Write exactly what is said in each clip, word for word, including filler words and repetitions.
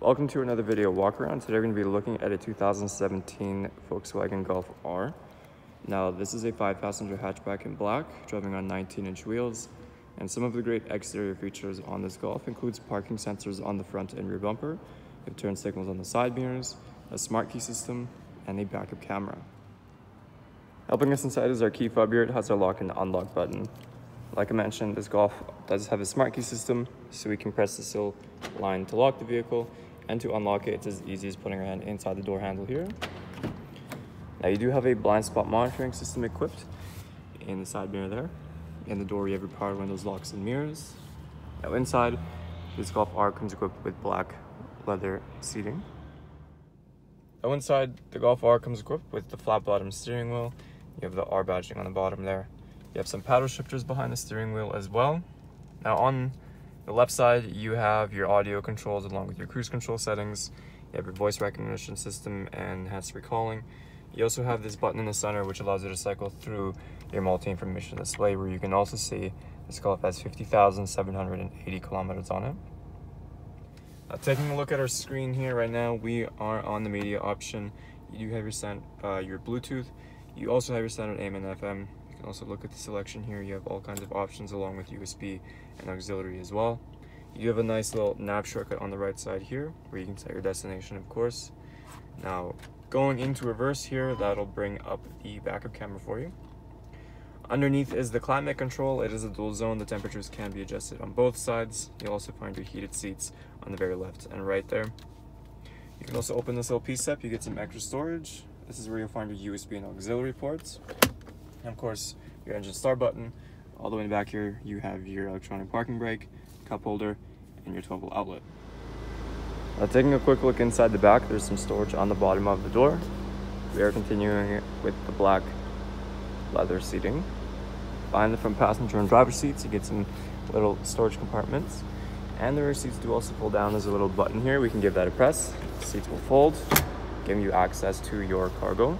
Welcome to another video walk around. Today we're going to be looking at a two thousand seventeen Volkswagen Golf R. Now this is a five passenger hatchback in black, driving on nineteen inch wheels, and some of the great exterior features on this Golf includes parking sensors on the front and rear bumper, the turn signals on the side mirrors, a smart key system, and a backup camera. Helping us inside is our key fob here. It has our lock and unlock button. Like I mentioned, this Golf does have a smart key system, so we can press the sill line to lock the vehicle, and to unlock it, it's as easy as putting our hand inside the door handle here. Now you do have a blind spot monitoring system equipped in the side mirror there. In the door, you have your power windows, locks, and mirrors. Now inside, this Golf R comes equipped with black leather seating. Now inside, the Golf R comes equipped with the flat bottom steering wheel. You have the R badging on the bottom there. You have some paddle shifters behind the steering wheel as well. Now on the left side, you have your audio controls along with your cruise control settings. You have your voice recognition system and enhanced recalling. You also have this button in the center which allows you to cycle through your multi-information display, where you can also see this Golf has fifty thousand seven hundred eighty kilometers on it. Now taking a look at our screen here right now, we are on the media option. You do have your, uh, your Bluetooth. You also have your standard A M and F M. You can also look at the selection here. You have all kinds of options along with U S B and auxiliary as well. You have a nice little nav shortcut on the right side here where you can set your destination, of course. Now going into reverse here, that'll bring up the backup camera for you. Underneath is the climate control. It is a dual zone. The temperatures can be adjusted on both sides. You'll also find your heated seats on the very left and right there. You can also open this little piece up. You get some extra storage. This is where you'll find your U S B and auxiliary ports. And of course, your engine start button. All the way back here, you have your electronic parking brake, cup holder, and your twelve volt outlet. Now taking a quick look inside the back, there's some storage on the bottom of the door. We are continuing with the black leather seating. Behind the front passenger and driver seats, you get some little storage compartments. And the rear seats do also fold down. There's a little button here. We can give that a press. The seats will fold, giving you access to your cargo.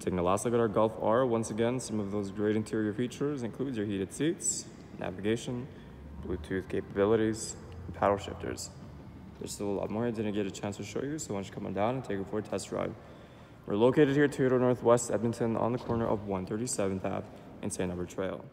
Taking a last look at our Golf R, once again, some of those great interior features include your heated seats, navigation, Bluetooth capabilities, and paddle shifters. There's still a lot more I didn't get a chance to show you, so why don't you come on down and take it for a test drive. We're located here at Toyota Northwest Edmonton on the corner of one thirty-seventh Avenue and Saint Albert Trail.